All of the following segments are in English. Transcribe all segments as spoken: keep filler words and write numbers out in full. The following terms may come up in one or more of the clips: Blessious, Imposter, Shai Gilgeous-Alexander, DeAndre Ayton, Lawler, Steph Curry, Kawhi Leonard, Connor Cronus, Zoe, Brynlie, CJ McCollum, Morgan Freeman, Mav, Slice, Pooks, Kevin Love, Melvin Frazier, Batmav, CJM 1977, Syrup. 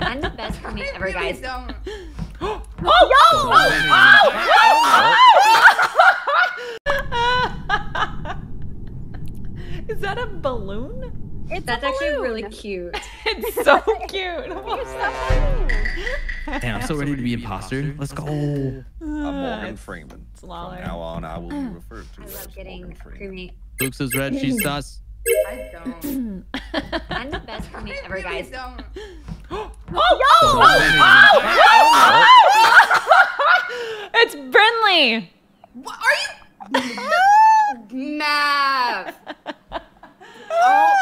I'm the best pony ever, really guys. Don't. Oh, oh, oh, oh, oh, oh. Is that a balloon? It's That's a balloon. actually really cute. It's so cute. Damn, I'm so ready to be imposter. Let's go. I'm Morgan Freeman. It's Lawler. From now on, I will be referred to I love as getting creamy. Pooks is red. She's sus. I don't. I'm the best pony ever, guys. Don't. Oh, oh, oh, oh, oh, oh. It's Brynlie. What are you? Mav. Oh,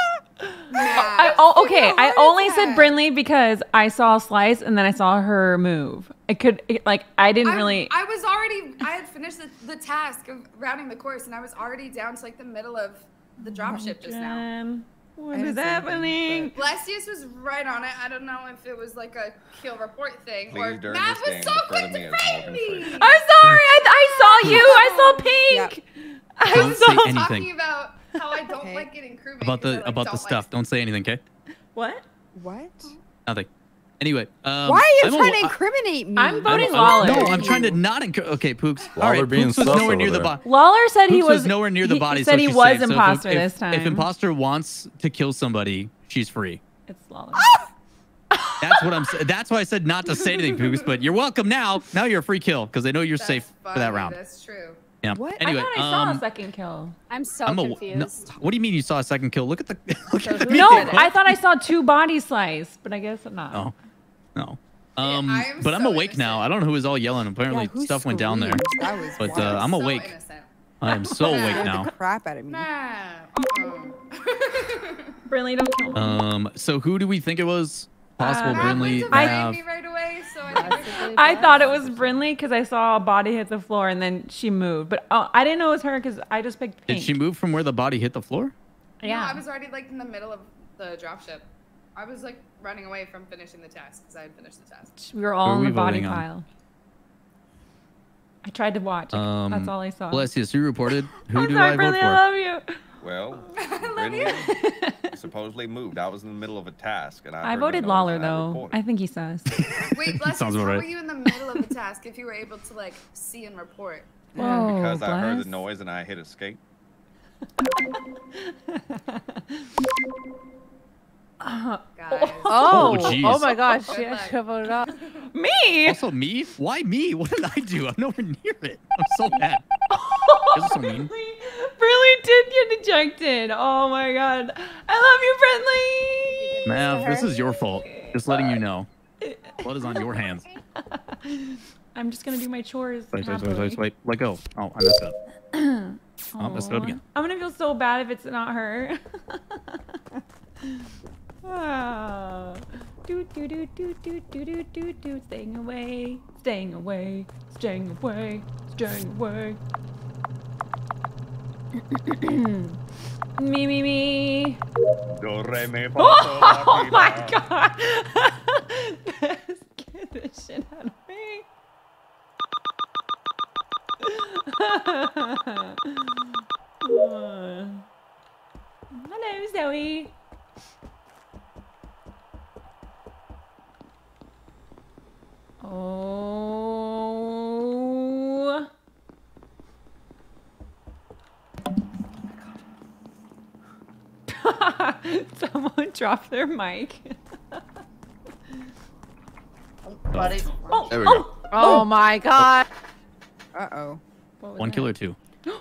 I, oh, okay. I only said Brynlie because I saw Slice and then I saw her move. I could, it, like, I didn't I, really. I was already, I had finished the, the task of rounding the course and I was already down to like the middle of the dropship oh, just now. What is happening? It, Blessious was right on it. I don't know if it was like a kill report thing. Please, or Matt was so quick to frame me. I'm sorry. I, I saw you. I saw pink. Yep. I don't say anything. Talking about how I don't okay. like getting crewmates. About the like about the stuff. Like don't say anything, okay? What? What? Nothing. Anyway. Um, Why are you I'm trying a, to incriminate I, me? I'm voting Lawler. No, I'm trying to not incriminate. Okay, Pooks. Lawler All right, being Pooks was nowhere near there. the body. Lawler said Pooks he was, was nowhere near the body. He said so he was safe. imposter so if, this time. If, if imposter wants to kill somebody, she's free. It's Lawler. That's what I'm. That's why I said not to say anything, Pooks. But you're welcome now. Now you're a free kill because they know you're that's safe funny. for that round. That's true. Yeah. What? Anyway, I thought I saw um, a second kill. I'm so I'm a, confused. No, what do you mean you saw a second kill? Look at the. Look so at the no, I thought I saw two body slice, but I guess I'm not. No, no. Um, yeah, but so I'm awake innocent. now. I don't know who was all yelling. Apparently yeah, stuff went down there. But uh, I'm so awake. Innocent. I am so awake now. Crap out of me. Brynlie, don't kill me. Um. So who do we think it was? Possible uh, Brynlie. Right away, so I, I thought it was Brynlie because I saw a body hit the floor and then she moved. But uh, I didn't know it was her because I just picked pink. Did she move from where the body hit the floor? Yeah. No, I was already like in the middle of the dropship. I was like running away from finishing the task because I had finished the task. We were all in the body pile. I tried to watch. Um, That's all I saw. Blessious, you reported. Who I'm do sorry, I Brynlie, report? I love you. Well, Brynlie supposedly moved. I was in the middle of a task, and I, I voted Lawler though. I, I think he says. Wait, Bless, how right. were you in the middle of a task if you were able to like see and report? Whoa, yeah, because Bless. I heard the noise and I hit escape. uh, guys. Oh, oh, oh my gosh, she actually voted up. Me? Also me? Why me? What did I do? I'm nowhere near it. I'm so mad. This is so mean. Brynlie did get ejected. Oh my god. I love you, Brynlie. Mav, this is your fault. Just letting you know. Blood is on your hands. I'm just gonna do my chores. Wait, wait, wait, wait, wait. Let go. Oh, I messed up. Oh, I messed up again. I'm gonna feel so bad if it's not her. Oh. Do do do do do do do do do. Staying away. Staying away. Staying away. Staying away. me, me, me. Do, re, me, fa, oh, oh my god. Get this shit out of me. Oh. Hello, Zoe. Oh. Someone dropped their mic. Buddy. Oh, there we go. Oh, oh, oh my god. Uh oh. One that? kill or two?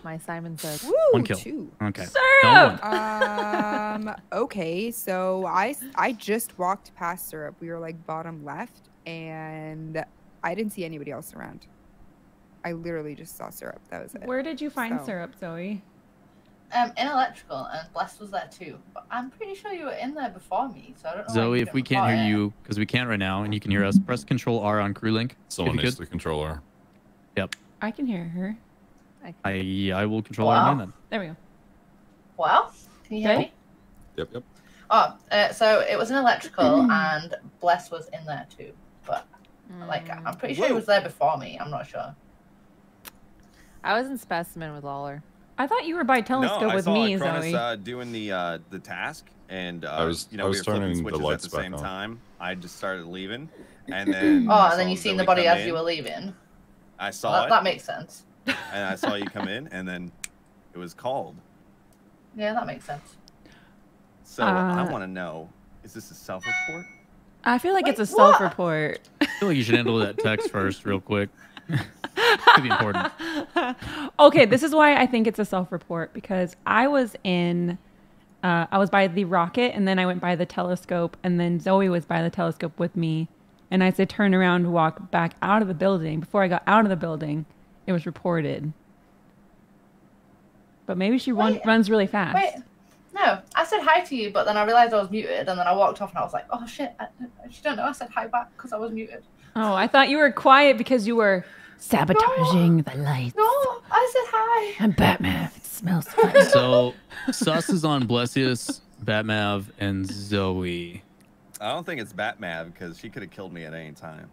My Simon says. Woo, one kill. Two. Okay. Syrup. Um. Okay. So I I just walked past Syrup. We were like bottom left, and I didn't see anybody else around. I literally just saw Syrup. That was it. Where did you find so. Syrup, Zoe? Um, in electrical, and Bless was there too. But I'm pretty sure you were in there before me, so I don't know. Zoe, if we can't hear you, because we can't right now, and you can hear us, press Control R on Crew Link. Someone needs to Control R. Yep. I can hear her. I can. I, I will Control wow. R on then. There we go. Well, can you hear okay. me? Yep, yep. Oh, uh, so it was in electrical, and Bless was in there too. But mm. like, I'm pretty sure Whoa. it was there before me. I'm not sure. I was in Specimen with Lawler. I thought you were by telescope no, with saw, me, uh, Cronus, Zoe. Uh, doing the uh, the task, and uh, I was, you know, I was we were turning flipping switches the lights at the same on. time. I just started leaving, and then oh, and then you seen Zoe the body as in. you were leaving. I saw well, that, it. That makes sense. And I saw you come in, and then it was called. Yeah, that makes sense. So uh, I want to know: is this a self-report? I feel like Wait, it's a self-report. I feel like you should handle that text first, real quick. Could be important. Okay, this is why I think it's a self-report, because I was in, uh, I was by the rocket, and then I went by the telescope, and then Zoe was by the telescope with me, and I said turn around, walk back out of the building. Before I got out of the building, it was reported. But maybe she run, wait, runs really fast. Wait, no, I said hi to you, but then I realized I was muted, and then I walked off, and I was like, oh shit, I, she don't know I said hi back because I was muted. Oh, I thought you were quiet because you were sabotaging no, the lights. No, I said hi. I'm Batmav. It smells funny. So, sus is on Blessious, Batmav, and Zoe. I don't think it's Batmav because she could have killed me at any time.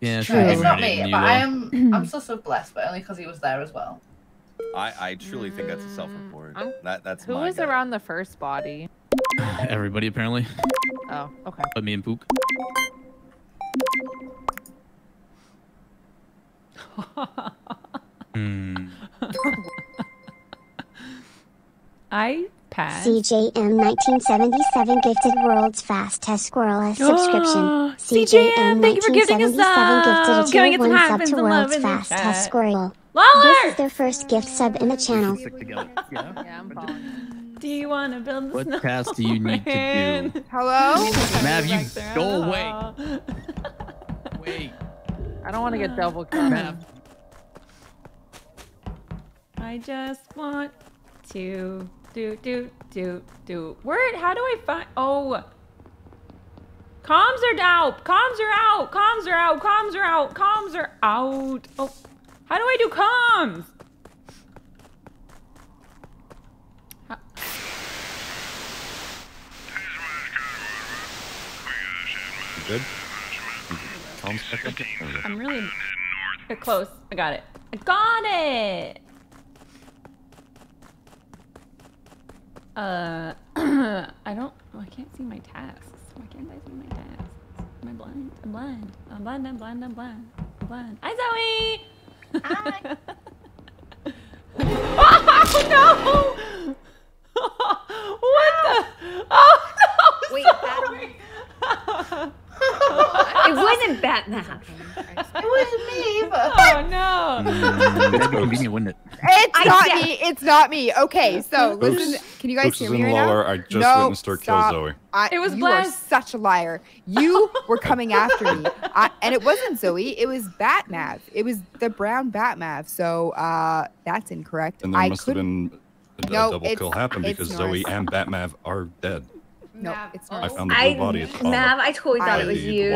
Yeah, it's, it's not me, but I am. I'm sus of Bless, but only because he was there as well. I, I truly mm, think that's a self-report. That, that's who was gut. around the first body. Everybody apparently. Oh, okay. But me and Pook. mm. I passed. C J M nineteen seventy-seven gifted world's fastest squirrel a subscription. C J M, thank you for giving us up. Giving it some happens and love in the chat. Lawler! This is their first gift sub in the channel. Yeah, I'm following. Do you want to build the snowman? What task do you need to do? Hello? Mav, you go away. Wait. I don't want to get double counted. I just want to do, do, do, do. Word, how do I find? Oh. Comms are out. Comms are out. Comms are out. Comms are out. Comms are out. Oh. How do I do comms? Good. I'm really close. I got it. I got it. Uh, I don't. Oh, I can't see my tasks. Why can't I see my tasks? Am I blind? I'm blind. I'm blind. I'm blind. I'm blind. I'm blind. Hi, Zoe. Hi. Oh no! What the? Oh no! Wait, Zoe. It wasn't Batman. It wasn't me either. Oh no! It's convenient, wouldn't it? It's not yeah. me. It's not me. Okay, so Oops. listen. Can you guys Oops hear me right Lawler. now? I just no, witnessed her kill Zoe. I, it was you Bless. Are such a liar. You were coming after me, I, and it wasn't Zoe. It was Batmav. It was the brown Batmav. So uh, that's incorrect. And there I must couldn't... have been a, no, a double kill happen because yours. Zoe and Batmav are dead. No, Mav, it's not. I found the I, body at the Mav, I totally thought I it was you.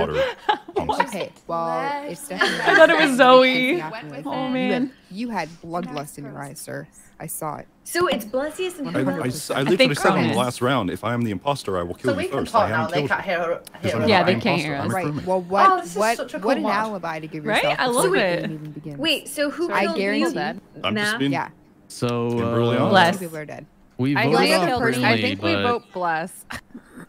Okay, well, it's definitely. I thought it was Zoe. Oh man, you had, you had bloodlust in your eyes, sir. I saw it. So it's Blessious and I, I, I, I literally said in the last round, if I am the imposter, I will kill so you first. I haven't killed you. Yeah, they can't hear us. Right. Well, what? Oh, what? What an alibi to give yourself. Right? I love it. Wait, so who killed you then? I'm just being. Yeah. So Bless. People are dead. We I, Brynlie, I think but... we vote Bless.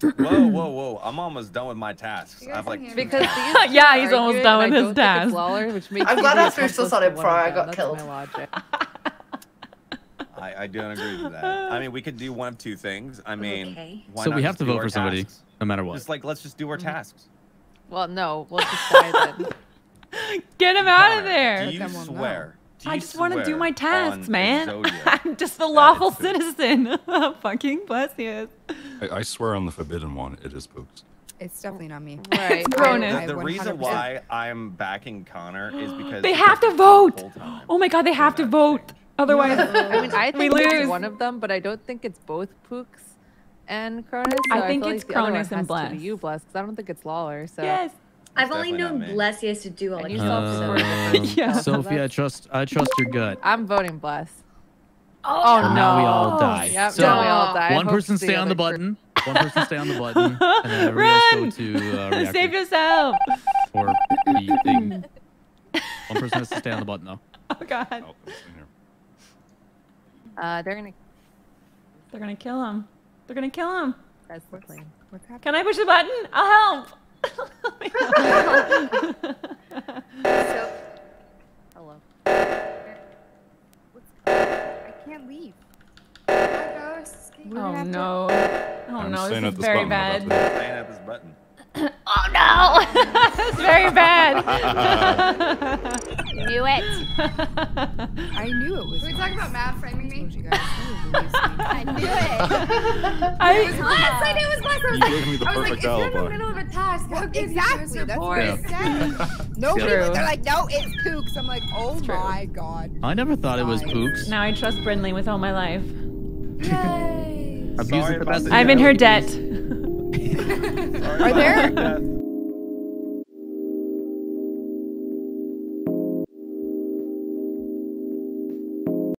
Whoa, whoa, whoa! I'm almost done with my tasks. I've like because these yeah, he's almost done with his tasks. I'm glad I threw sus on it before I got killed. I, I don't agree with that. I mean, we could do one of two things. I mean, okay. why so not we have to vote for tasks? somebody, no matter what. Just like let's just do our tasks. Well, no, we'll just die then. Get him out of there! Do you swear? I just want to do my tasks, man. I'm just the lawful citizen. Fucking Bless you. I, I swear on the forbidden one, it is Pooks. It's definitely not me. Right. I, I, the the reason why I'm backing Connor is because they have to vote. Oh my god, they have to vote. Change. Otherwise, yeah. I mean, I think it's one of them, but I don't think it's both Pooks and Cronus. So I think I it's like Cronus and Bless. You Bless, because I don't think it's Lawler. So. Yes. It's I've only known Blessious to do all like yourself. Uh, yeah. Sophie, I trust. I trust your gut. I'm voting Bless. Oh, oh no! And now we all die. Yep, so no, we all die. One person stay on the button. One person stay on the button. And then everybody else go to uh, reactor. Save yourself. Or eating. One person has to stay on the button though. Oh god. Oh, Uh, they're gonna. They're gonna kill him. They're gonna kill him. That's the plan. Can I push the button? I'll help. So, hello. I can't leave. Oh, oh no. Oh I'm no, this is very bad. I'm staying at this button. Oh no! That's very bad. Knew it. I knew it was. Can we talk about Matt framing me? I knew it. I was blessed. I knew it was blessed. I was like, you gave me the I was perfect like, if you're in the middle of a task, how can exactly. you That's what I said. Nobody. They're like, no, it's Pooks. I'm like, oh my god. I never thought it was Pooks. Now I trust Brynlie with all my life. Yay. I'm, Sorry, I'm in her debt. Are there?